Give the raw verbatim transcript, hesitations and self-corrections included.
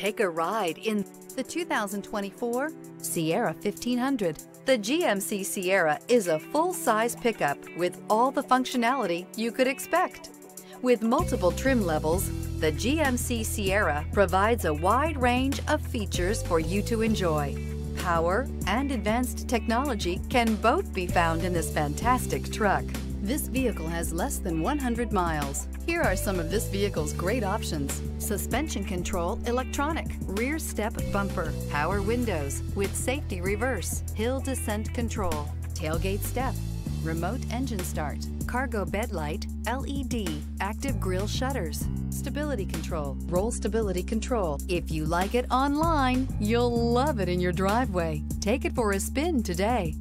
Take a ride in the two thousand twenty-four Sierra fifteen hundred. The G M C Sierra is a full-size pickup with all the functionality you could expect. With multiple trim levels, the G M C Sierra provides a wide range of features for you to enjoy. Power and advanced technology can both be found in this fantastic truck. This vehicle has less than one hundred miles. Here are some of this vehicle's great options: suspension control, electronic, rear step bumper, power windows with safety reverse, hill descent control, tailgate step, remote engine start, cargo bed light, L E D, active grille shutters, stability control, roll stability control. If you like it online, you'll love it in your driveway. Take it for a spin today.